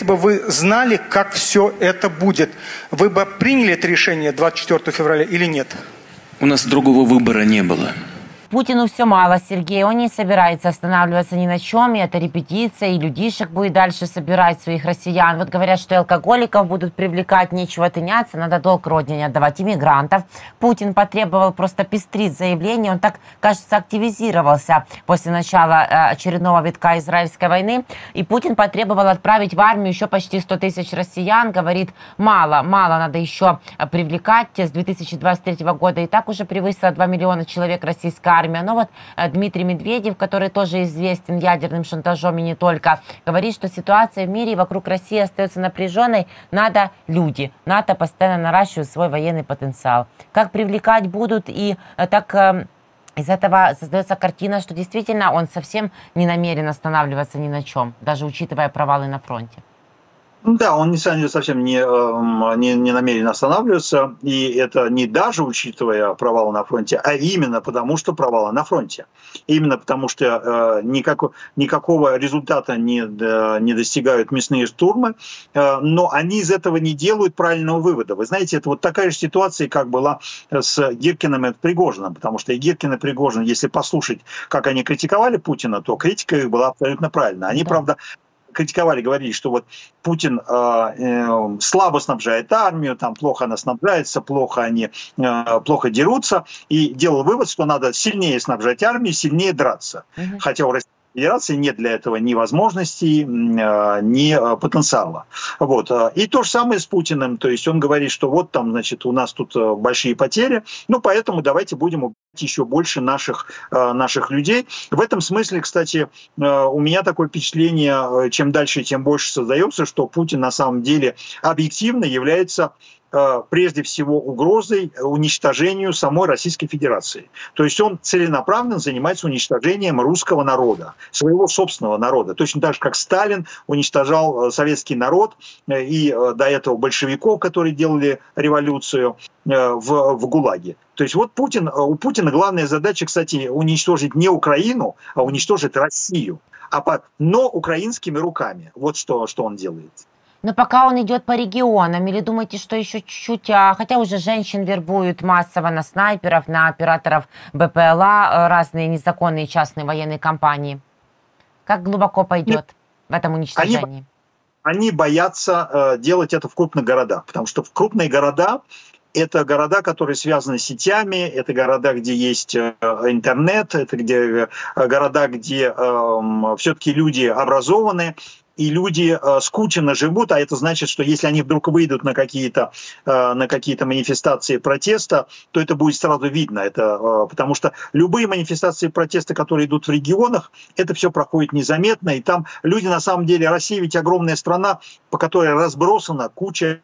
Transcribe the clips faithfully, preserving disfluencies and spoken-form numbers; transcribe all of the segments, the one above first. если бы вы знали, как все это будет, вы бы приняли это решение двадцать четвёртого февраля или нет? У нас другого выбора не было. Путину все мало, Сергей. Он не собирается останавливаться ни на чем. И это репетиция, и людишек будет дальше собирать своих россиян. Вот говорят, что алкоголиков будут привлекать, нечего тыняться, надо долг родине отдавать, иммигрантов. Путин потребовал просто пестрить заявление. Он так, кажется, активизировался после начала очередного витка израильской войны. И Путин потребовал отправить в армию еще почти сто тысяч россиян. Говорит, мало, мало надо еще привлекать. С две тысячи двадцать третьего года и так уже превысило два миллиона человек российская армия. Но вот Дмитрий Медведев, который тоже известен ядерным шантажом и не только, говорит, что ситуация в мире и вокруг России остается напряженной. Надо люди. НАТО постоянно наращивает свой военный потенциал. Как привлекать будут, и так из этого создается картина, что действительно он совсем не намерен останавливаться ни на чем, даже учитывая провалы на фронте. Да, он совсем не, не, не намерен останавливаться, и это не даже учитывая провалы на фронте, а именно потому, что провалы на фронте. Именно потому, что э, никак, никакого результата не, не достигают мясные штурмы, э, но они из этого не делают правильного вывода. Вы знаете, это вот такая же ситуация, как была с Гиркиным и Пригожиным, потому что и Гиркин, и Пригожин, если послушать, как они критиковали Путина, то критика их была абсолютно правильна. Они, правда, критиковали, говорили, что вот Путин э, э, слабо снабжает армию, там плохо она снабжается, плохо они э, плохо дерутся, и делал вывод, что надо сильнее снабжать армию, сильнее драться. Mm-hmm. Хотя у России Федерации нет для этого ни возможностей, ни потенциала. Вот. И то же самое с Путиным. То есть он говорит, что вот там, значит, у нас тут большие потери, ну поэтому давайте будем убивать еще больше наших, наших людей. В этом смысле, кстати, у меня такое впечатление, чем дальше, тем больше создается, что Путин на самом деле объективно является прежде всего угрозой уничтожению самой Российской Федерации. То есть он целенаправленно занимается уничтожением русского народа, своего собственного народа. Точно так же, как Сталин уничтожал советский народ и до этого большевиков, которые делали революцию в, в ГУЛАГе. То есть вот Путин, у Путина главная задача, кстати, уничтожить не Украину, а уничтожить Россию, а по, но украинскими руками. Вот что, что он делает. Но пока он идет по регионам, или думаете, что еще чуть-чуть, а, хотя уже женщин вербуют массово на снайперов, на операторов БПЛА, разные незаконные частные военные компании. Как глубоко пойдет Нет. в этом уничтожении? Они, они боятся э, делать это в крупных городах, потому что в крупные города... Это города, которые связаны с сетями, это города, где есть интернет, это где, города, где э, все-таки люди образованы, и люди э, скучно живут, а это значит, что если они вдруг выйдут на какие-то э, на какие-то манифестации протеста, то это будет сразу видно, это, э, потому что любые манифестации протеста, которые идут в регионах, это все проходит незаметно, и там люди, на самом деле, Россия ведь огромная страна, по которой разбросана куча,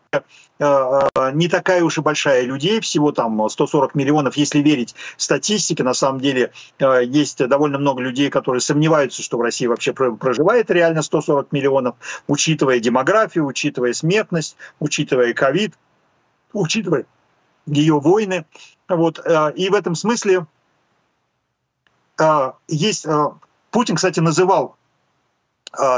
не такая уж и большая людей, всего там сто сорок миллионов, если верить статистике, на самом деле есть довольно много людей, которые сомневаются, что в России вообще проживает реально сто сорок миллионов, учитывая демографию, учитывая смертность, учитывая ковид, учитывая ее войны. Вот. И в этом смысле есть... Путин, кстати, называл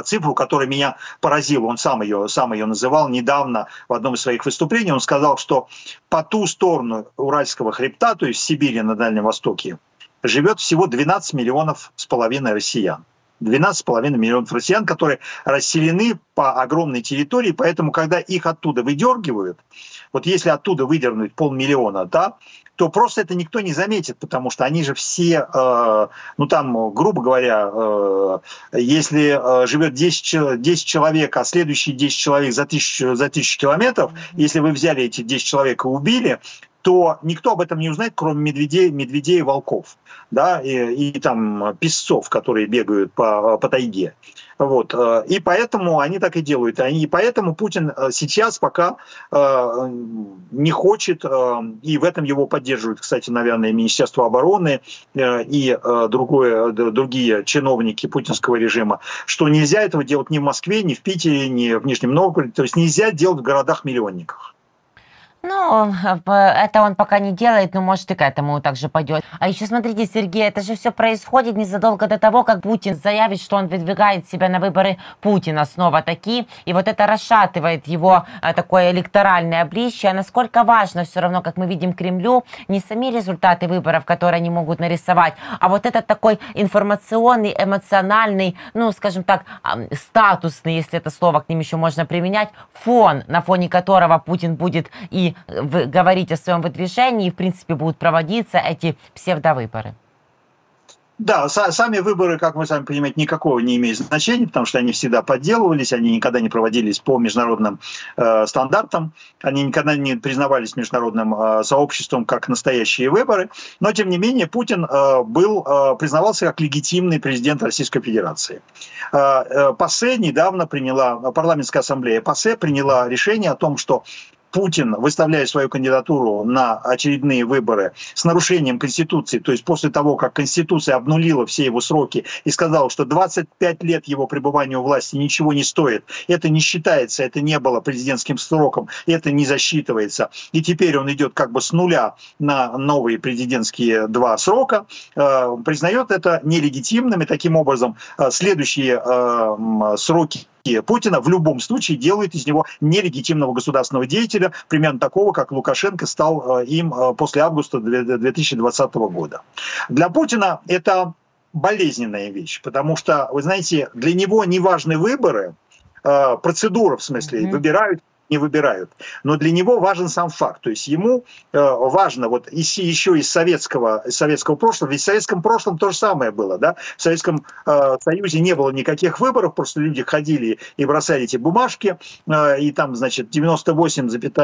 цифру, которая меня поразила, он сам ее, сам ее называл недавно в одном из своих выступлений, он сказал, что по ту сторону Уральского хребта, то есть в Сибири на Дальнем Востоке, живет всего двенадцать миллионов с половиной россиян. двенадцать с половиной миллионов россиян, которые расселены по огромной территории, поэтому, когда их оттуда выдергивают, вот если оттуда выдернуть полмиллиона, да, то просто это никто не заметит, потому что они же все, э, ну там, грубо говоря, э, если э, живет десять человек, а следующие десять человек за тысячу, за тысячу километров, mm-hmm. если вы взяли эти десять человек и убили, то никто об этом не узнает, кроме медведей, медведей и волков, да, и, и там песцов, которые бегают по, по тайге. Вот. И поэтому они так и делают. И поэтому Путин сейчас пока э, не хочет, э, и в этом его поддерживают, кстати, наверное, Министерство обороны э, и э, другое, другие чиновники путинского режима, что нельзя этого делать ни в Москве, ни в Питере, ни в Нижнем Новгороде, то есть нельзя делать в городах-миллионниках. Ну, это он пока не делает, но, может, и к этому также пойдет. А еще смотрите, Сергей, это же все происходит незадолго до того, как Путин заявит, что он выдвигает себя на выборы Путина снова такие. И вот это расшатывает его такое электоральное обличье. Насколько важно все равно, как мы видим, Кремлю, не сами результаты выборов, которые они могут нарисовать, а вот этот такой информационный, эмоциональный, ну, скажем так, статусный, если это слово к ним еще можно применять, фон, на фоне которого Путин будет и говорить о своем выдвижении, и, в принципе, будут проводиться эти псевдовыборы. Да, сами выборы, как мы сами понимаем, никакого не имеют значения, потому что они всегда подделывались, они никогда не проводились по международным э, стандартам, они никогда не признавались международным э, сообществом как настоящие выборы, но, тем не менее, Путин э, был, э, признавался как легитимный президент Российской Федерации. Э, э, ПАСЕ недавно приняла, парламентская ассамблея ПАСЕ приняла решение о том, что Путин, выставляя свою кандидатуру на очередные выборы с нарушением Конституции, то есть после того, как Конституция обнулила все его сроки и сказала, что двадцать пять лет его пребывания у власти ничего не стоит, это не считается, это не было президентским сроком, это не засчитывается. И теперь он идет как бы с нуля на новые президентские два срока, э, признает это нелегитимным, и таким образом э, следующие э, сроки Путина в любом случае делает из него нелегитимного государственного деятеля, примерно такого, как Лукашенко стал им после августа две тысячи двадцатого года. Для Путина это болезненная вещь, потому что, вы знаете, для него не важны выборы, процедура, в смысле, mm-hmm. выбирают, не выбирают. Но для него важен сам факт. То есть ему э, важно, вот еще из советского, из советского прошлого, ведь в советском прошлом то же самое было. Да? В Советском э, Союзе не было никаких выборов, просто люди ходили и бросали эти бумажки, э, и там, значит, девяносто восемь целых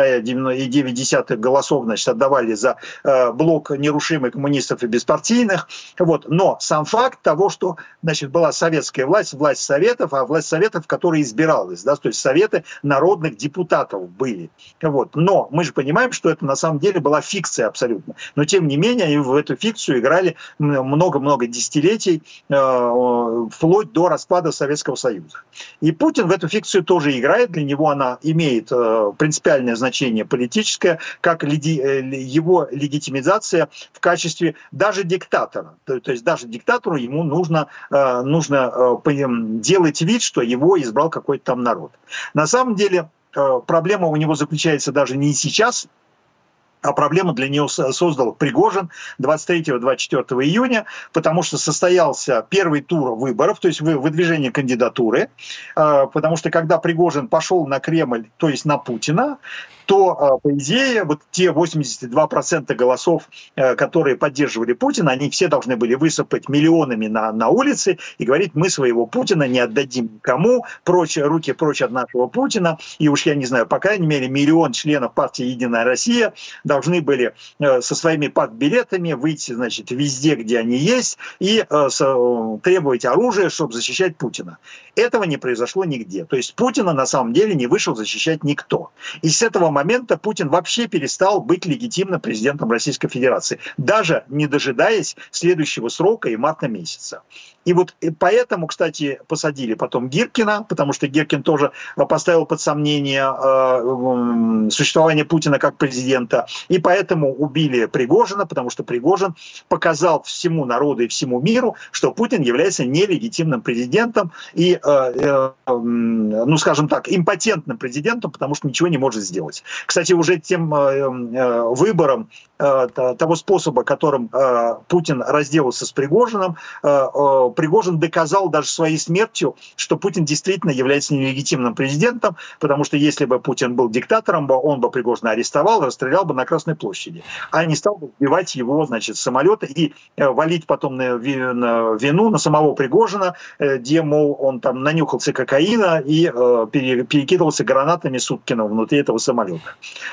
девять десятых голосов, значит, отдавали за э, блок нерушимых коммунистов и беспартийных. Вот. Но сам факт того, что, значит, была советская власть, власть Советов, а власть Советов, которая избиралась, да? То есть Советы народных депутатов были. Вот. Но мы же понимаем, что это на самом деле была фикция абсолютно. Но тем не менее, они в эту фикцию играли много-много десятилетий, э, вплоть до распада Советского Союза. И Путин в эту фикцию тоже играет. Для него она имеет э, принципиальное значение политическое, как леди, э, его легитимизация в качестве даже диктатора. То, то есть даже диктатору ему нужно, э, нужно э, делать вид, что его избрал какой-то там народ. На самом деле, проблема у него заключается даже не сейчас, а проблему для нее создал Пригожин двадцать третьего — двадцать четвёртого июня, потому что состоялся первый тур выборов, то есть выдвижение кандидатуры, потому что когда Пригожин пошел на Кремль, то есть на Путина, то, по идее, вот те восемьдесят два процента голосов, которые поддерживали Путина, они все должны были высыпать миллионами на, на улице и говорить: мы своего Путина не отдадим никому, прочь, руки прочь от нашего Путина. И уж я не знаю, по крайней мере, миллион членов партии «Единая Россия» должны были со своими партбилетами выйти, значит, везде, где они есть, и требовать оружия, чтобы защищать Путина. Этого не произошло нигде. То есть Путина на самом деле не вышел защищать никто. И с этого момента Путин вообще перестал быть легитимным президентом Российской Федерации, даже не дожидаясь следующего срока и марта месяца. И вот поэтому, кстати, посадили потом Гиркина, потому что Гиркин тоже поставил под сомнение существование Путина как президента. И поэтому убили Пригожина, потому что Пригожин показал всему народу и всему миру, что Путин является нелегитимным президентом и, ну скажем так, импотентным президентом, потому что ничего не может сделать. Кстати, уже тем выбором того способа, которым Путин разделался с Пригожиным, Пригожин доказал даже своей смертью, что Путин действительно является нелегитимным президентом, потому что если бы Путин был диктатором, он бы Пригожина арестовал, расстрелял бы на Красной площади, а не стал бы сбивать его, значит, самолеты и валить потом на вину на самого Пригожина, где, мол, он там нанюхался кокаина и перекидывался гранатами Суткина внутри этого самолета.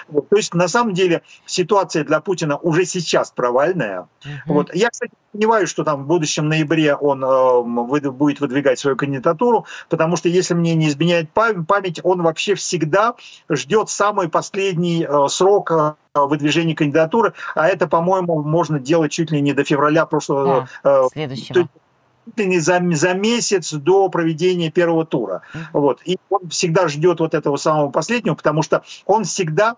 Вот. То есть, на самом деле, ситуация для Путина уже сейчас провальная. Mm-hmm. Вот. Я, кстати, понимаю, что там в будущем ноябре он э, будет выдвигать свою кандидатуру, потому что, если мне не изменяет память, он вообще всегда ждет самый последний э, срок э, выдвижения кандидатуры, а это, по-моему, можно делать чуть ли не до февраля прошлого года. Э, За, за месяц до проведения первого тура. Вот. И он всегда ждет вот этого самого последнего, потому что он всегда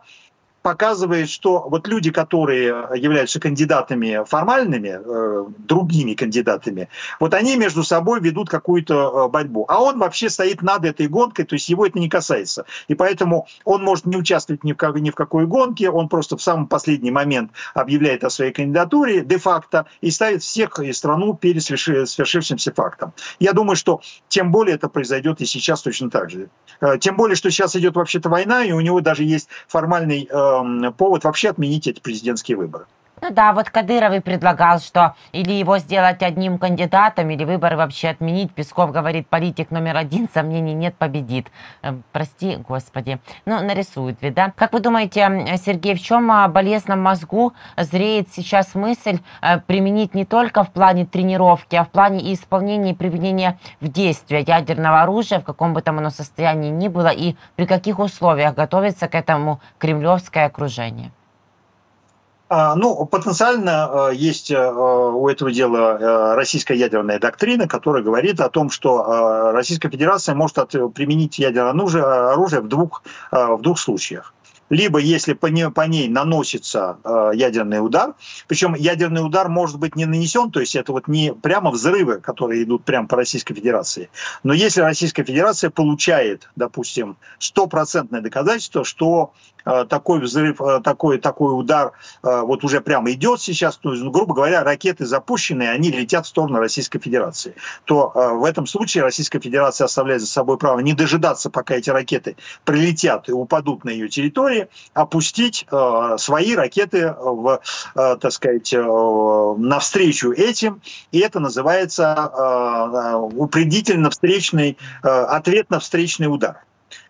показывает, что вот люди, которые являются кандидатами формальными, э, другими кандидатами, вот они между собой ведут какую-то борьбу. А он вообще стоит над этой гонкой, то есть его это не касается. И поэтому он может не участвовать ни в, как, ни в какой гонке, он просто в самый последний момент объявляет о своей кандидатуре де-факто и ставит всех и страну перед свершившимся фактом. Я думаю, что тем более это произойдет и сейчас точно так же. Тем более, что сейчас идет вообще-то война, и у него даже есть формальный э, повод вообще отменить эти президентские выборы. Ну да, вот Кадыров и предлагал, что или его сделать одним кандидатом, или выборы вообще отменить. Песков говорит, политик номер один, сомнений нет, победит. Э, прости, господи. Ну, нарисует ведь, да? Как вы думаете, Сергей, в чем болезном мозгу зреет сейчас мысль э, применить не только в плане тренировки, а в плане и исполнения и приведения в действие ядерного оружия, в каком бы там оно состоянии ни было, и при каких условиях готовится к этому кремлевское окружение? Ну, потенциально есть у этого дела российская ядерная доктрина, которая говорит о том, что Российская Федерация может применить ядерное оружие в двух, в двух случаях. Либо если по ней, по ней наносится э, ядерный удар, причем ядерный удар может быть не нанесен, то есть это вот не прямо взрывы, которые идут прямо по Российской Федерации. Но если Российская Федерация получает, допустим, стопроцентное доказательство, что э, такой взрыв, э, такой, такой удар э, вот уже прямо идет сейчас, то есть, грубо говоря, ракеты запущены, они летят в сторону Российской Федерации, то э, в этом случае Российская Федерация оставляет за собой право не дожидаться, пока эти ракеты прилетят и упадут на ее территорию, опустить э, свои ракеты в, э, так сказать, э, навстречу этим. И это называется э, упредительно-встречный, э, ответно-встречный удар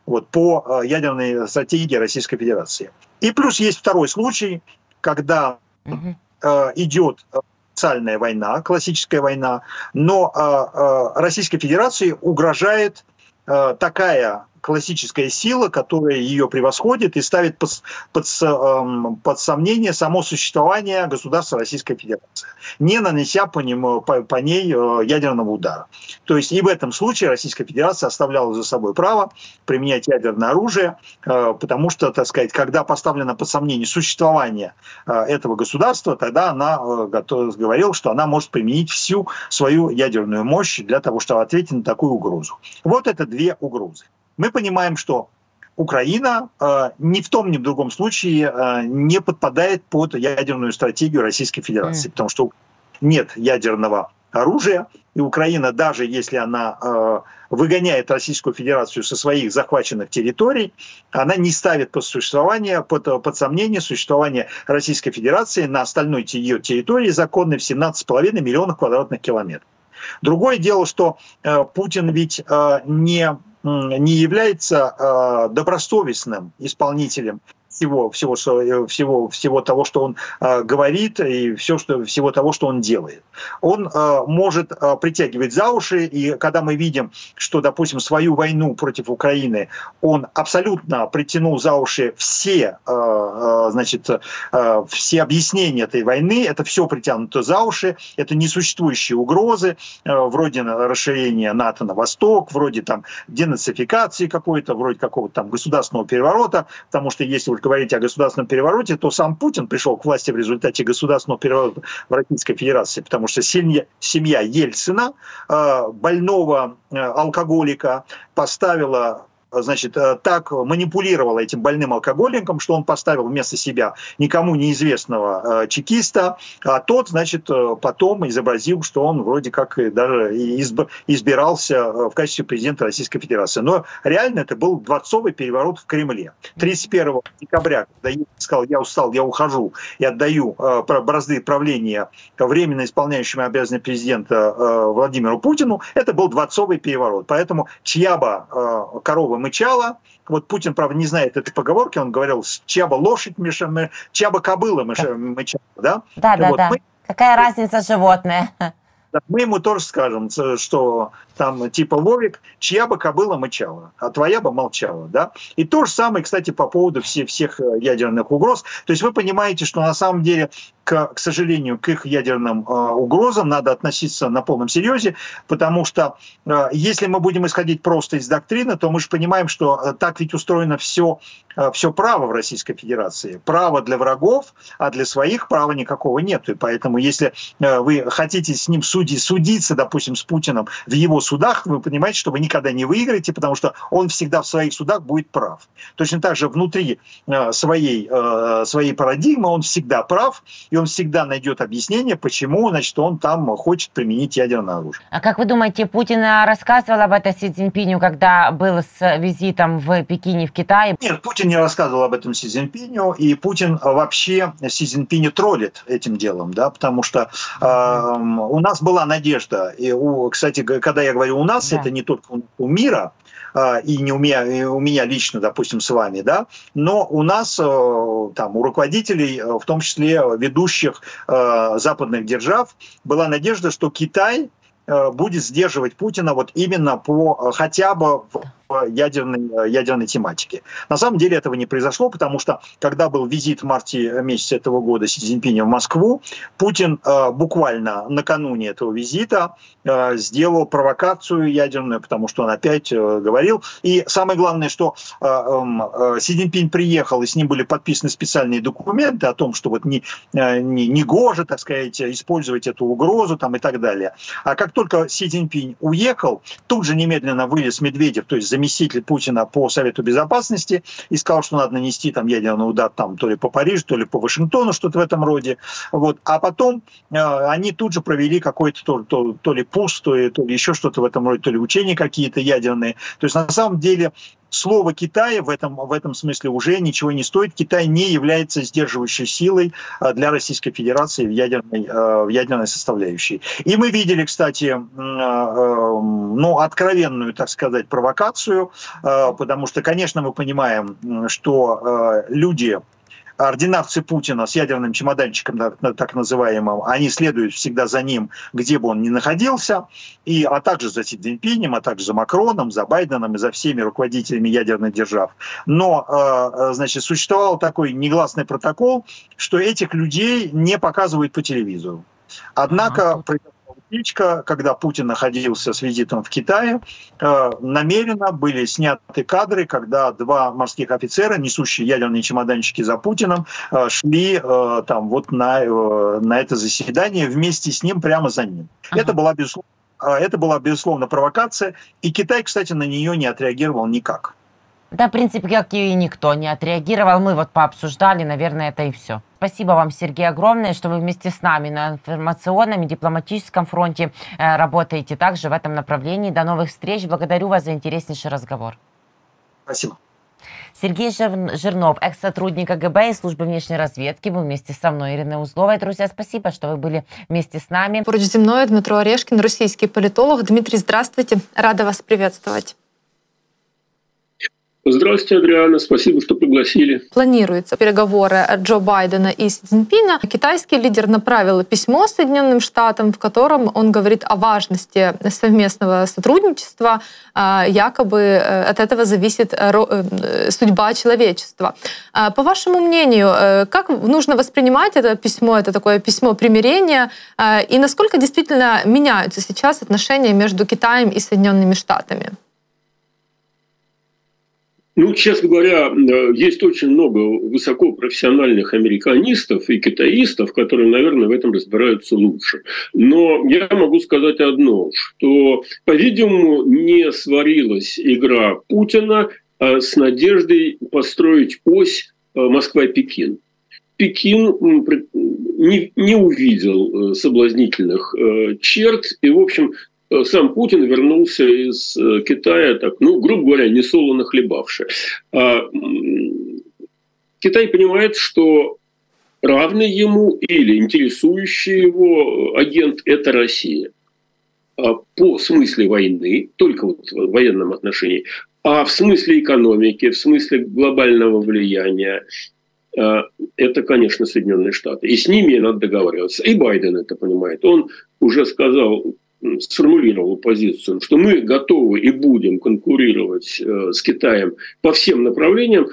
вот, по э, ядерной стратегии Российской Федерации. И плюс есть второй случай, когда э, идет специальная война, классическая война, но э, э, Российской Федерации угрожает э, такая классическая сила, которая ее превосходит и ставит под, под, под сомнение само существование государства Российской Федерации, не нанеся по, нему, по, по ней ядерного удара. То есть и в этом случае Российская Федерация оставляла за собой право применять ядерное оружие, потому что, так сказать, когда поставлено под сомнение существование этого государства, тогда она говорила, что она может применить всю свою ядерную мощь для того, чтобы ответить на такую угрозу. Вот это две угрозы. Мы понимаем, что Украина э, ни в том, ни в другом случае э, не подпадает под ядерную стратегию Российской Федерации, mm. потому что нет ядерного оружия, и Украина, даже если она э, выгоняет Российскую Федерацию со своих захваченных территорий, она не ставит под, существование, под, под сомнение существование Российской Федерации на остальной ее территории, законной в семнадцать с половиной миллионов квадратных километров. Другое дело, что э, Путин ведь э, не... не является э, добросовестным исполнителем всего, всего, всего, всего того, что он э, говорит, и все, что, всего того, что он делает. Он э, может э, притягивать за уши, и когда мы видим, что, допустим, свою войну против Украины он абсолютно притянул за уши все, э, значит, э, все объяснения этой войны, это все притянуто за уши, это несуществующие угрозы, э, вроде расширения НАТО на восток, вроде там денацификации какой-то, вроде какого-то там государственного переворота, потому что если говорить о государственном перевороте, то сам Путин пришел к власти в результате государственного переворота в Российской Федерации, потому что семья, семья Ельцина, больного алкоголика, поставила, значит, так манипулировала этим больным алкоголиком, что он поставил вместо себя никому неизвестного чекиста, а тот, значит, потом изобразил, что он вроде как даже избирался в качестве президента Российской Федерации. Но реально это был дворцовый переворот в Кремле. тридцать первого декабря, когда Ельцин сказал, я устал, я ухожу и отдаю бразды правления временно исполняющему обязанности президента Владимиру Путину, это был дворцовый переворот. Поэтому чья бы корова мычала. Вот Путин, правда, не знает этой поговорки, он говорил, чья бы лошадь мычала, чья бы кобыла мычала. Да, да, да. Вот да. Мы... Какая разница животное? Мы ему тоже скажем, что там типа Вовик, чья бы кобыла мычала, а твоя бы молчала. Да? И то же самое, кстати, по поводу всех, всех ядерных угроз. То есть вы понимаете, что на самом деле к, к сожалению, к их ядерным э, угрозам надо относиться на полном серьезе, потому что э, если мы будем исходить просто из доктрины, то мы же понимаем, что э, так ведь устроено все, э, все право в Российской Федерации. Право для врагов, а для своих права никакого нет. И поэтому, если э, вы хотите с ним судить, судиться, допустим, с Путиным в его судах, вы понимаете, что вы никогда не выиграете, потому что он всегда в своих судах будет прав. Точно так же внутри э, своей, э, своей парадигмы он всегда прав, и он всегда найдет объяснение, почему, значит, он там хочет применить ядерное оружие. А как вы думаете, Путин рассказывал об этом Си Цзиньпиню, когда был с визитом в Пекине, в Китае? Нет, Путин не рассказывал об этом Си Цзиньпиню, и Путин вообще Си Цзиньпиня троллит этим делом, да, потому что э, у нас была надежда, и у, кстати, когда я говорю «у нас», да, это не только у, у мира, и не у меня, и у меня лично, допустим, с вами, да, но у нас, там, у руководителей, в том числе ведущих э, западных держав, была надежда, что Китай э, будет сдерживать Путина вот именно по хотя бы в ядерной, ядерной тематике. На самом деле этого не произошло, потому что, когда был визит в марте месяца этого года Си Цзиньпиня в Москву, Путин э, буквально накануне этого визита э, сделал провокацию ядерную, потому что он опять э, говорил. И самое главное, что э, э, Си Цзиньпинь приехал, и с ним были подписаны специальные документы о том, что вот не, э, не, не гоже, так сказать, использовать эту угрозу там, и так далее. А как только Си Цзиньпинь уехал, тут же немедленно вылез Медведев, то есть заместитель Путина по Совету Безопасности, и сказал, что надо нанести там ядерный удар там, то ли по Парижу, то ли по Вашингтону, что-то в этом роде. Вот. А потом э, они тут же провели какой-то то, то, то ли пуст, то ли, то ли еще что-то в этом роде, то ли учения какие-то ядерные. То есть на самом деле слово Китая в этом, в этом смысле уже ничего не стоит. Китай не является сдерживающей силой для Российской Федерации в ядерной, в ядерной составляющей. И мы видели, кстати, ну, откровенную, так сказать, провокацию, потому что, конечно, мы понимаем, что люди, ординарцы Путина с ядерным чемоданчиком, так называемым, они следуют всегда за ним, где бы он ни находился, и, а также за Си Цзиньпинем, а также за Макроном, за Байденом и за всеми руководителями ядерных держав. Но, значит, существовал такой негласный протокол, что этих людей не показывают по телевизору. Однако когда Путин находился с визитом в Китае, намеренно были сняты кадры, когда два морских офицера, несущие ядерные чемоданчики за Путиным, шли там, вот на, на это заседание вместе с ним, прямо за ним. Uh-huh. Это была, безусловно, это была, безусловно, провокация, и Китай, кстати, на нее не отреагировал никак. Да, в принципе, как и никто не отреагировал. Мы вот пообсуждали, наверное, это и все. Спасибо вам, Сергей, огромное, что вы вместе с нами на информационном и дипломатическом фронте работаете также в этом направлении. До новых встреч. Благодарю вас за интереснейший разговор. Спасибо. Сергей Жирнов, экс-сотрудник КГБ и службы внешней разведки, был вместе со мной, Ириной Узловой. Друзья, спасибо, что вы были вместе с нами. Вроде земной Дмитрий Орешкин, российский политолог. Дмитрий, здравствуйте. Рада вас приветствовать. Здравствуйте, Адриана. Спасибо, что пригласили. Планируются переговоры Джо Байдена и Си Цзиньпина. Китайский лидер направил письмо Соединенным Штатам, в котором он говорит о важности совместного сотрудничества. Якобы от этого зависит судьба человечества. По вашему мнению, как нужно воспринимать это письмо? Это такое письмо примирения. И насколько действительно меняются сейчас отношения между Китаем и Соединенными Штатами? Ну, честно говоря, есть очень много высокопрофессиональных американистов и китаистов, которые, наверное, в этом разбираются лучше. Но я могу сказать одно, что, по-видимому, не сварилась игра Путина с надеждой построить ось Москва-Пекин. Пекин не, не увидел соблазнительных черт и, в общем, сам Путин вернулся из Китая, так, ну, грубо говоря, несолоно хлебавши. Китай понимает, что равный ему или интересующий его агент – это Россия. По смысле войны, только вот в военном отношении, а в смысле экономики, в смысле глобального влияния – это, конечно, Соединенные Штаты. И с ними надо договариваться. И Байден это понимает. Он уже сказал сформулировал позицию, что мы готовы и будем конкурировать с Китаем по всем направлениям,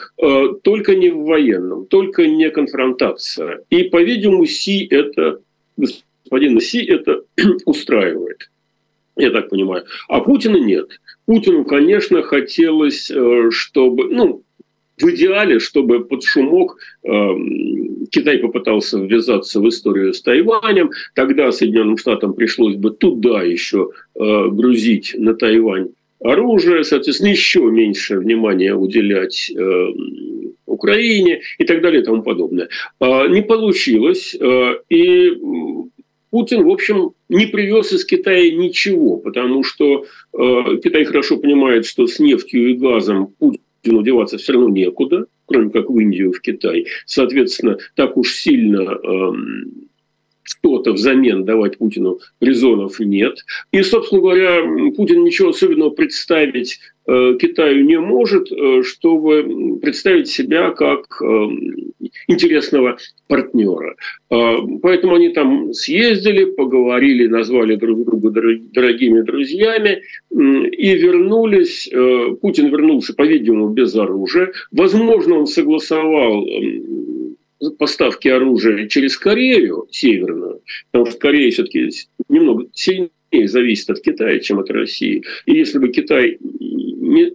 только не в военном, только не конфронтация. И, по-видимому, Си это, господин Си это устраивает, я так понимаю. А Путина нет. Путину, конечно, хотелось, чтобы... Ну, в идеале, чтобы под шумок э, Китай попытался ввязаться в историю с Тайванем, тогда Соединенным Штатам пришлось бы туда еще э, грузить на Тайвань оружие, соответственно, еще меньше внимания уделять э, Украине и так далее и тому подобное. Э, не получилось, э, и Путин, в общем, не привез из Китая ничего, потому что э, Китай хорошо понимает, что с нефтью и газом Путин деваться все равно некуда, кроме как в Индию, в Китай. Соответственно, так уж сильно э, что-то взамен давать Путину резонов нет. И, собственно говоря, Путин ничего особенного представить э, Китаю не может, э, чтобы представить себя как э, интересного партнера. Э, поэтому они там съездили, поговорили, назвали друг друга дорогими друзьями э, и вернулись. Э, Путин вернулся, по-видимому, без оружия. Возможно, он согласовал... Э, поставки оружия через Корею северную, потому что Корея все-таки немного сильнее зависит от Китая, чем от России. И если бы Китай не,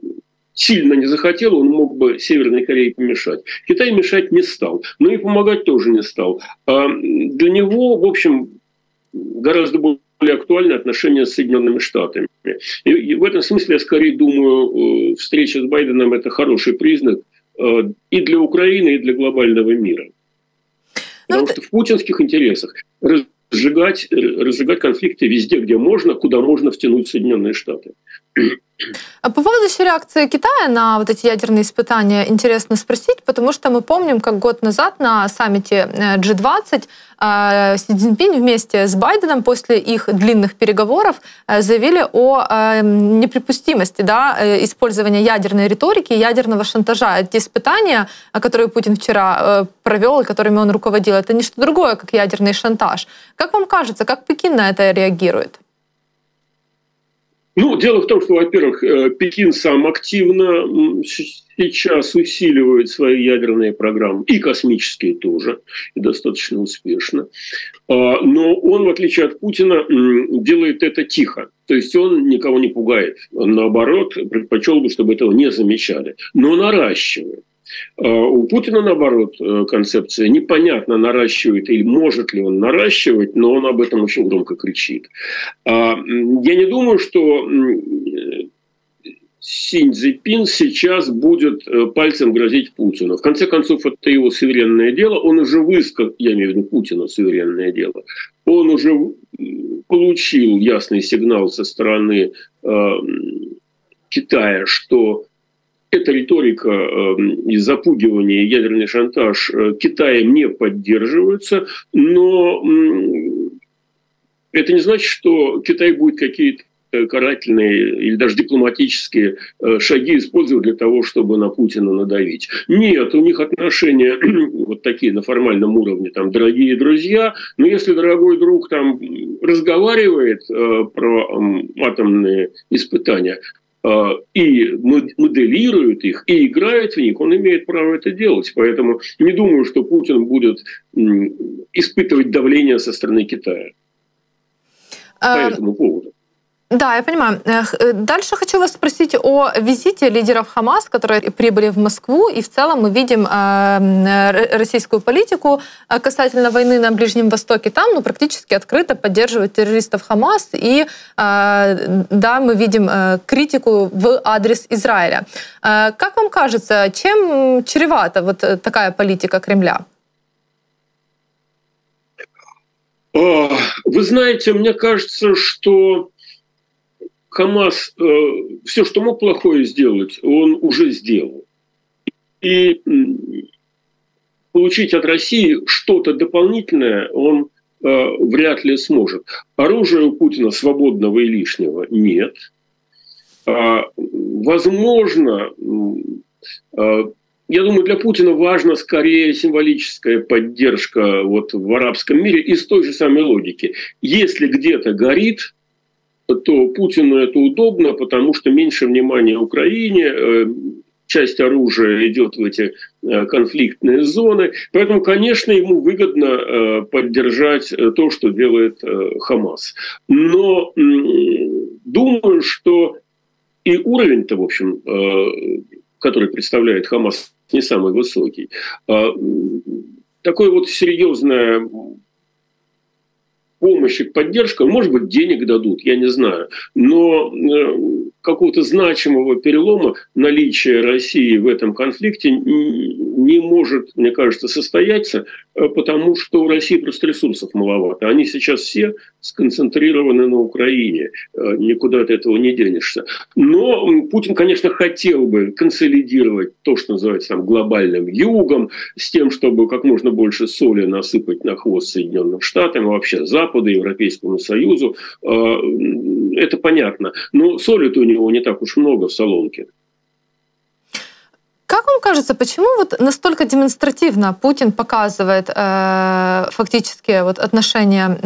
сильно не захотел, он мог бы Северной Корее помешать. Китай мешать не стал, но и помогать тоже не стал. А для него, в общем, гораздо более актуальны отношения с Соединенными Штатами. И в этом смысле я скорее думаю, встреча с Байденом – это хороший признак и для Украины, и для глобального мира. Но Потому это... что в путинских интересах разжигать, разжигать конфликты везде, где можно, куда можно втянуть Соединенные Штаты. По поводу еще реакции Китая на вот эти ядерные испытания интересно спросить, потому что мы помним, как год назад на саммите джи двадцать Си Цзиньпин вместе с Байденом после их длинных переговоров заявили о неприпустимости, да, использования ядерной риторики, ядерного шантажа. Эти испытания, которые Путин вчера провел, которыми он руководил, это не что другое, как ядерный шантаж. Как вам кажется, как Пекин на это реагирует? Ну, дело в том, что, во-первых, Пекин сам активно сейчас усиливает свои ядерные программы, и космические тоже, и достаточно успешно. Но он, в отличие от Путина, делает это тихо. То есть он никого не пугает. Он, наоборот, предпочел бы, чтобы этого не замечали. Но наращивает. У Путина, наоборот, концепция непонятно, наращивает или может ли он наращивать, но он об этом очень громко кричит. Я не думаю, что Си Цзиньпин сейчас будет пальцем грозить Путину. В конце концов, это его суверенное дело. Он уже высказал, я имею в виду Путина, суверенное дело. Он уже получил ясный сигнал со стороны Китая, что... Эта риторика и запугивание, и ядерный шантаж Китаем не поддерживаются, но это не значит, что Китай будет какие-то карательные или даже дипломатические шаги использовать для того, чтобы на Путина надавить. Нет, у них отношения вот такие на формальном уровне, там, дорогие друзья, но если дорогой друг там разговаривает про атомные испытания, и моделирует их, и играет в них, он имеет право это делать. Поэтому не думаю, что Путин будет испытывать давление со стороны Китая по этому поводу. Да, я понимаю. Дальше хочу вас спросить о визите лидеров ХАМАС, которые прибыли в Москву, и в целом мы видим российскую политику касательно войны на Ближнем Востоке. Там ну, практически открыто поддерживают террористов ХАМАС, и да, мы видим критику в адрес Израиля. Как вам кажется, чем чревата вот такая политика Кремля? Вы знаете, мне кажется, что ХАМАС э, все, что мог плохое сделать, он уже сделал. И получить от России что-то дополнительное он э, вряд ли сможет. Оружия у Путина свободного и лишнего нет. А, возможно, э, я думаю, для Путина важна скорее символическая поддержка вот, в арабском мире из той же самой логики. Если где-то горит, то Путину это удобно, потому что меньше внимания Украине, часть оружия идет в эти конфликтные зоны. Поэтому, конечно, ему выгодно поддержать то, что делает ХАМАС. Но думаю, что и уровень-то, в общем, который представляет ХАМАС, не самый высокий. Такое вот серьезное... помощь и поддержка, может быть, денег дадут, я не знаю, но какого-то значимого перелома наличие России в этом конфликте не может, мне кажется, состояться, потому что у России просто ресурсов маловато. Они сейчас все сконцентрированы на Украине, никуда от этого не денешься. Но Путин, конечно, хотел бы консолидировать то, что называется там, глобальным югом, с тем, чтобы как можно больше соли насыпать на хвост Соединенным Штатам, а вообще Западу, Европейскому Союзу. Это понятно. Но соли-то у него не так уж много в солонке. Как вам кажется, почему вот настолько демонстративно Путин показывает э, фактически вот отношение э,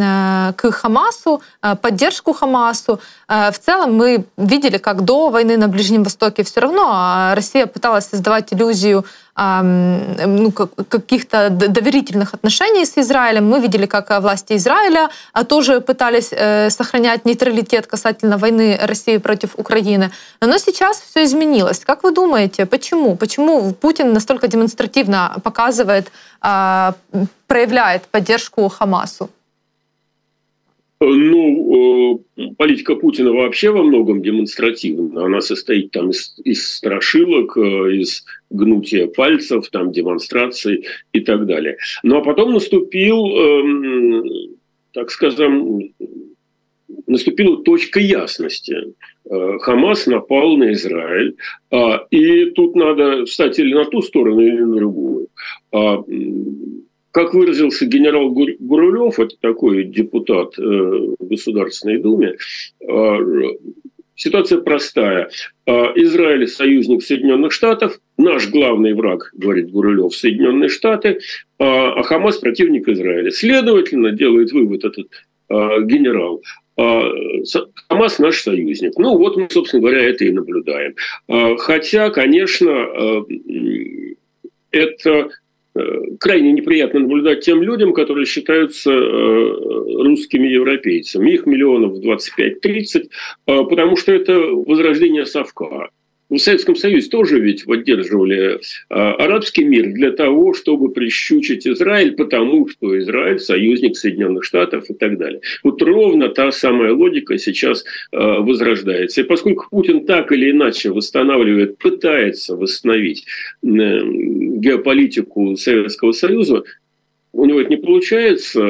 к Хамасу, э, поддержку Хамасу? Э, в целом мы видели, как до войны на Ближнем Востоке все равно Россия пыталась создавать иллюзию ну, каких-то доверительных отношений с Израилем. Мы видели, как власти Израиля тоже пытались сохранять нейтралитет касательно войны России против Украины. Но сейчас все изменилось. Как вы думаете, почему? Почему Путин настолько демонстративно показывает, проявляет поддержку Хамасу? Ну, политика Путина вообще во многом демонстративна. Она состоит там из, из страшилок, из гнутия пальцев, там демонстраций и так далее. Ну, а потом наступил, эм, так скажем, наступила точка ясности. Хамас напал на Израиль, и тут надо встать или на ту сторону, или на другую. Как выразился генерал Гурулев, это такой депутат в Государственной Думе, ситуация простая. Израиль – союзник Соединенных Штатов, наш главный враг, говорит Гурулев, Соединенные Штаты, а Хамас – противник Израиля. Следовательно, делает вывод этот генерал. Хамас – наш союзник. Ну вот мы, собственно говоря, это и наблюдаем. Хотя, конечно, это... крайне неприятно наблюдать тем людям, которые считаются русскими европейцами. Их миллионов двадцать пять — тридцать, потому что это возрождение совка. В Советском Союзе тоже ведь поддерживали арабский мир для того, чтобы прищучить Израиль, потому что Израиль союзник Соединенных Штатов и так далее. Вот ровно та самая логика сейчас возрождается. И поскольку Путин так или иначе восстанавливает, пытается восстановить геополитику Советского Союза, у него это не получается,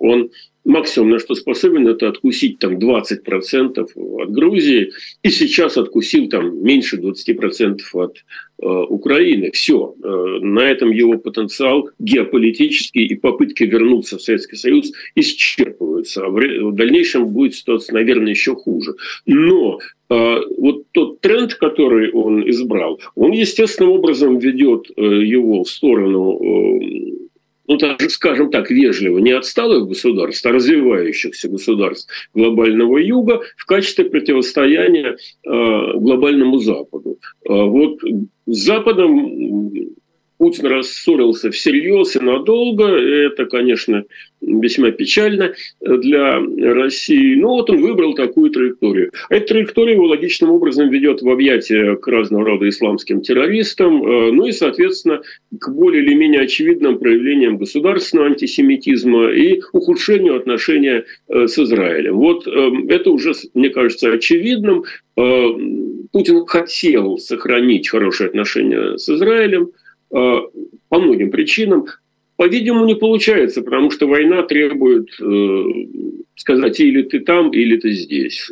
он... максимум, на что способен, это откусить там двадцать процентов от Грузии. И сейчас откусил там меньше двадцати процентов от э, Украины. Все. Э, на этом его потенциал геополитический и попытки вернуться в Советский Союз исчерпываются. А в дальнейшем будет ситуация, наверное, еще хуже. Но э, вот тот тренд, который он избрал, он естественным образом ведет э, его в сторону... Э, ну, даже, скажем так, вежливо, не отсталых государств, а развивающихся государств глобального юга в качестве противостояния э, глобальному Западу. Э, вот с Западом Путин рассорился всерьез и надолго. Это, конечно, весьма печально для России. Но вот он выбрал такую траекторию. Эта траектория его логичным образом ведет в объятия к разного рода исламским террористам, ну и, соответственно, к более или менее очевидным проявлениям государственного антисемитизма и ухудшению отношения с Израилем. Вот это уже, мне кажется, очевидным. Путин хотел сохранить хорошие отношения с Израилем по многим причинам. По-видимому, не получается, потому что война требует э, сказать, или ты там, или ты здесь.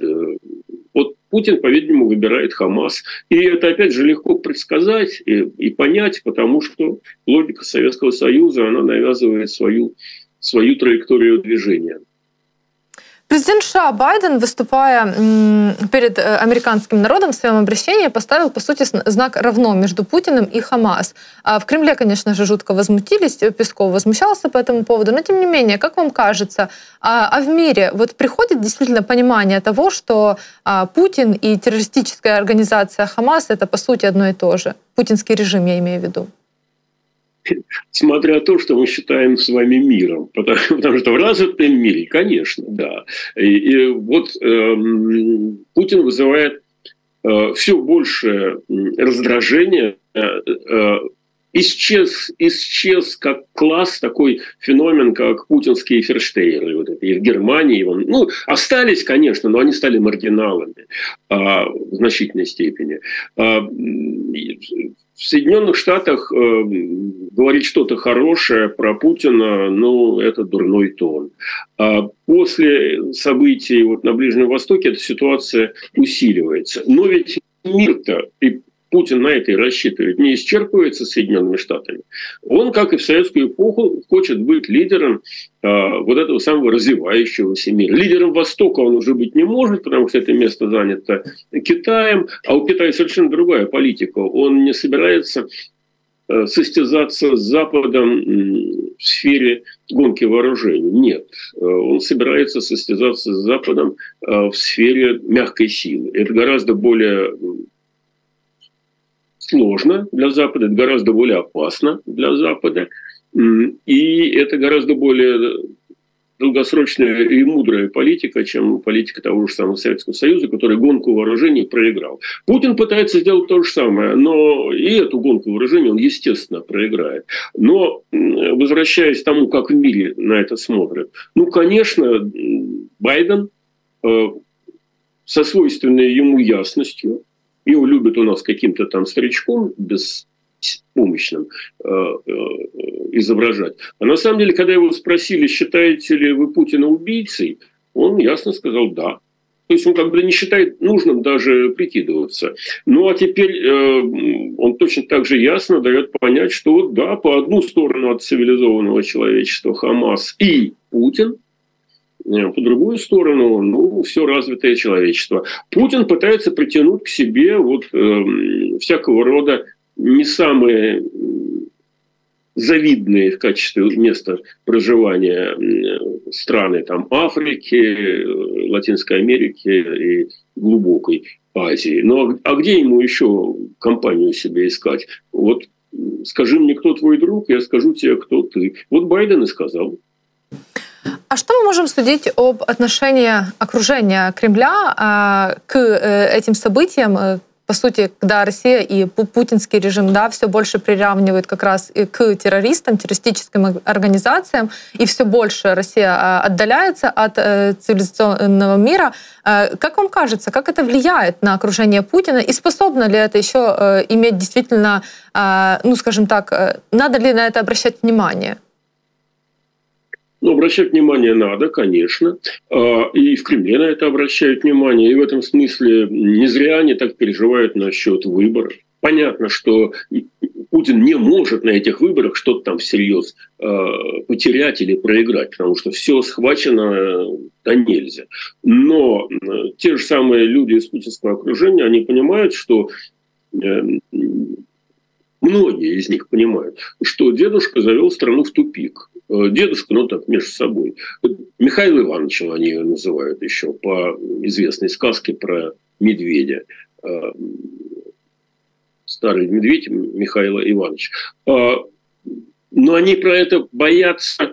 Вот Путин, по-видимому, выбирает Хамас. И это, опять же, легко предсказать и, и понять, потому что логика Советского Союза, она навязывает свою, свою траекторию движения. Президент США Байден, выступая перед американским народом в своем обращении, поставил, по сути, знак равно между Путиным и ХАМАС. В Кремле, конечно же, жутко возмутились, Песков возмущался по этому поводу, но тем не менее, как вам кажется, а в мире вот приходит действительно понимание того, что Путин и террористическая организация ХАМАС — это, по сути, одно и то же? Путинский режим, я имею в виду. Смотря то, что мы считаем с вами миром. Потому, потому что в развитом мире, конечно, да. И, и вот э, Путин вызывает э, все большее раздражение. Э, э, исчез, исчез как класс такой феномен, как путинские ферштейеры. Вот это, и в Германии. Он, ну, остались, конечно, но они стали маргиналами э, в значительной степени. Э, э, В Соединенных Штатах э, говорить что-то хорошее про Путина, ну, это дурной тон. А после событий вот на Ближнем Востоке эта ситуация усиливается. Но ведь мир-то, и Путин на это и рассчитывает, не исчерпывается Соединенными Штатами. Он, как и в советскую эпоху, хочет быть лидером э, вот этого самого развивающегося мира. Лидером Востока он уже быть не может, потому что это место занято Китаем, а у Китая совершенно другая политика. Он не собирается э, состязаться с Западом э, в сфере гонки вооружений. Нет, э, он собирается состязаться с Западом э, в сфере мягкой силы. Это гораздо более сложно для Запада, это гораздо более опасно для Запада, и это гораздо более долгосрочная и мудрая политика, чем политика того же самого Советского Союза, который гонку вооружений проиграл. Путин пытается сделать то же самое, но и эту гонку вооружений он, естественно, проиграет. Но, возвращаясь к тому, как в мире на это смотрят, ну, конечно, Байден со свойственной ему ясностью, его любят у нас каким-то там старичком беспомощным э, э, изображать. А на самом деле, когда его спросили, считаете ли вы Путина убийцей, он ясно сказал «да». То есть он как бы не считает нужным даже прикидываться. Ну а теперь э, он точно так же ясно дает понять, что да, по одну сторону от цивилизованного человечества ХАМАС и Путин, по другую сторону, ну, все развитое человечество. Путин пытается притянуть к себе вот, э, всякого рода не самые завидные в качестве места проживания страны там, Африки, Латинской Америки и глубокой Азии. Но, а где ему еще компанию себе искать? Вот скажи мне, кто твой друг, я скажу тебе, кто ты. Вот Байден и сказал. А что мы можем судить об отношении окружения Кремля к этим событиям? По сути, когда Россия и путинский режим, да, все больше приравнивают как раз к террористам, террористическим организациям, и все больше Россия отдаляется от цивилизационного мира. Как вам кажется, как это влияет на окружение Путина? И способно ли это еще иметь действительно, ну, скажем так, надо ли на это обращать внимание? Но обращать внимание надо, конечно, и в Кремле на это обращают внимание, и в этом смысле не зря они так переживают насчет выборов. Понятно, что Путин не может на этих выборах что-то там всерьез потерять или проиграть, потому что все схвачено да нельзя. Но те же самые люди из путинского окружения, они понимают, что... Многие из них понимают, что дедушка завел страну в тупик. Дедушка, ну так, между собой. Михаил Иванович, они ее называют еще, по известной сказке про медведя. Старый медведь Михаил Иванович. Но они про это боятся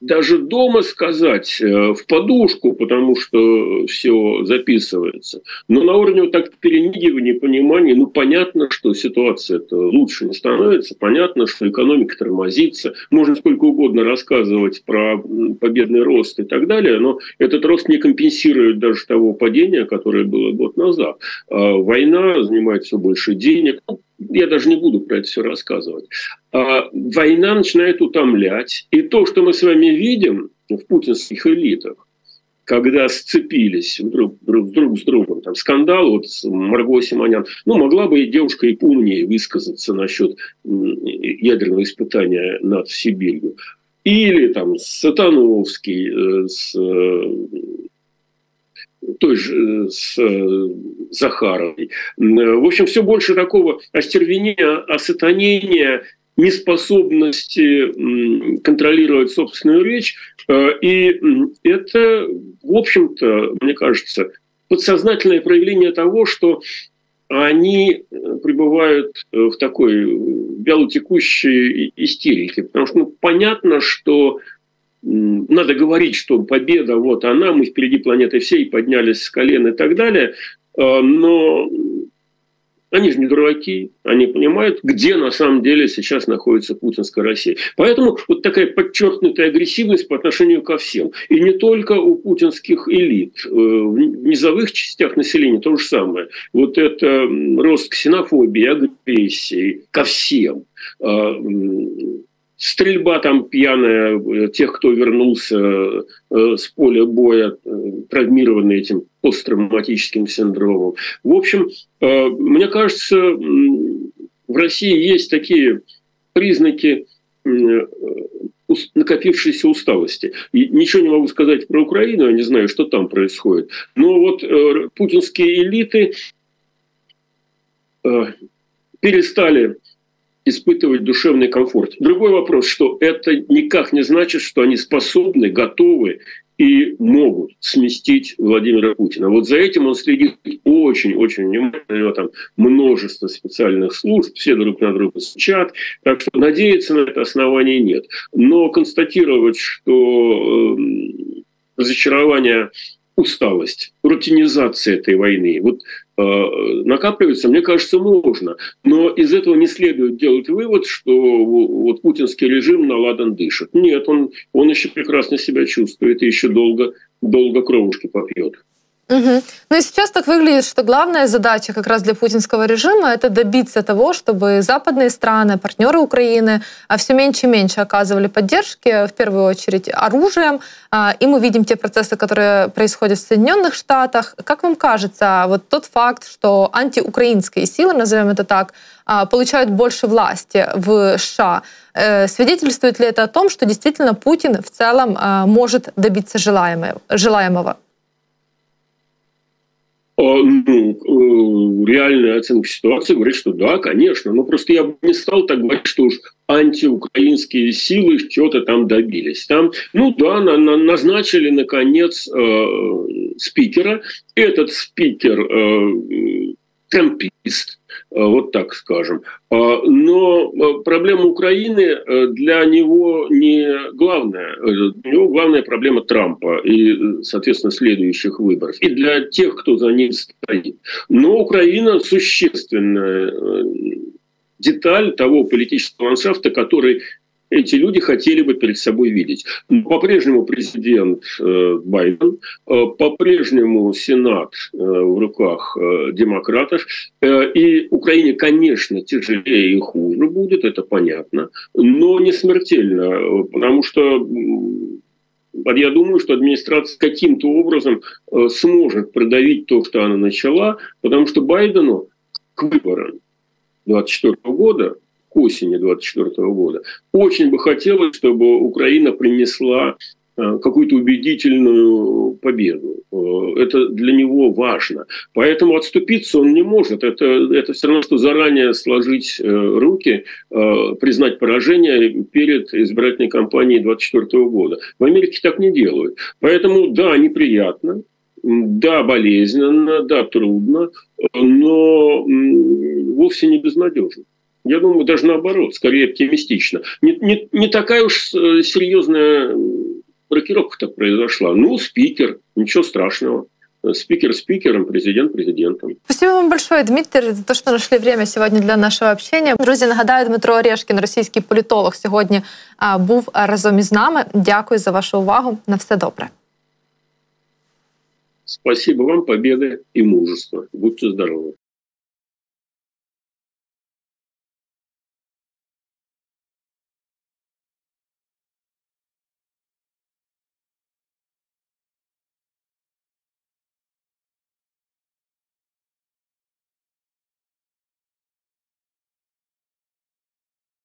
даже дома сказать в подушку, потому что все записывается. Но на уровне вот так перенигивания, понимания, ну понятно, что ситуация-то лучше не становится, понятно, что экономика тормозится. Можно сколько угодно рассказывать про победный рост и так далее, но этот рост не компенсирует даже того падения, которое было год назад. Война занимает все больше денег. Я даже не буду про это все рассказывать. Война начинает утомлять. И то, что мы с вами видим в путинских элитах, когда сцепились друг, друг, друг с другом, там, скандал вот с Марго Симонян, ну, могла бы и девушка и поумнее высказаться насчет ядерного испытания над Сибирью. Или там Сатановский с той же с Захаровой. В общем, все больше такого остервенения, осатанения, неспособности контролировать собственную речь. И это, в общем-то, мне кажется, подсознательное проявление того, что они пребывают в такой вялотекущей истерике. Потому что ну, понятно, что надо говорить, что победа, вот она, мы впереди планеты всей, поднялись с колен и так далее. Но они же не дураки, они понимают, где на самом деле сейчас находится путинская Россия. Поэтому вот такая подчеркнутая агрессивность по отношению ко всем. И не только у путинских элит. В низовых частях населения то же самое. Вот это рост ксенофобии, агрессии ко всем. Стрельба там пьяная тех, кто вернулся с поля боя, травмированный этим посттравматическим синдромом. В общем, мне кажется, в России есть такие признаки накопившейся усталости. И ничего не могу сказать про Украину, я не знаю, что там происходит. Но вот путинские элиты перестали испытывать душевный комфорт. Другой вопрос, что это никак не значит, что они способны, готовы и могут сместить Владимира Путина. Вот за этим он следит очень-очень внимательно. У него там множество специальных служб, все друг на друга стучат. Так что надеяться на это оснований нет. Но констатировать, что разочарование, усталость, рутинизация этой войны вот, э, накапливается, мне кажется, можно. Но из этого не следует делать вывод, что вот, путинский режим наладан дышит. Нет, он, он еще прекрасно себя чувствует и еще долго, долго кровушки попьет. Угу. Ну и сейчас так выглядит, что главная задача как раз для путинского режима — это добиться того, чтобы западные страны, партнеры Украины все меньше и меньше оказывали поддержки, в первую очередь оружием. И мы видим те процессы, которые происходят в Соединенных Штатах. Как вам кажется, вот тот факт, что антиукраинские силы, назовем это так, получают больше власти в США, свидетельствует ли это о том, что действительно Путин в целом может добиться желаемого? Ну, реальная оценка ситуации говорит, что да, конечно, но просто я бы не стал так говорить, что уж антиукраинские силы чего-то там добились. Там, ну да, на, на, назначили, наконец, э, спикера. Этот спикер э, трампист, э, вот так скажем. Э, но проблема Украины для него не главная. Для него главная проблема Трампа и, соответственно, следующих выборов. И для тех, кто за ним стоит. Но Украина существенная деталь того политического ландшафта, который эти люди хотели бы перед собой видеть. По-прежнему президент Байден, по-прежнему Сенат в руках демократов. И Украине, конечно, тяжелее и хуже будет, это понятно, но не смертельно, потому что я думаю, что администрация каким-то образом сможет продавить то, что она начала, потому что Байдену к выборам две тысячи двадцать четвёртого года, к осени две тысячи двадцать четвёртого года, очень бы хотелось, чтобы Украина принесла какую-то убедительную победу. Это для него важно. Поэтому отступиться он не может. Это, это все равно, что заранее сложить руки, признать поражение перед избирательной кампанией две тысячи двадцать четвёртого года. В Америке так не делают. Поэтому да, неприятно, да, болезненно, да, трудно, но вовсе не безнадежно. Я думаю, даже наоборот, скорее оптимистично. Не, не, не такая уж серьезная рокировка-то произошла. Ну, спикер, ничего страшного. Спикер спикером, президент президентом. Спасибо вам большое, Дмитрий, за то, что нашли время сьогодні для нашого общения. Друзі, нагадаю, Дмитро Орешкін, російський політолог, сьогодні був разом із нами. Дякую за вашу увагу. На все добре. Спасибо вам, победы и мужества. Будьте здоровы.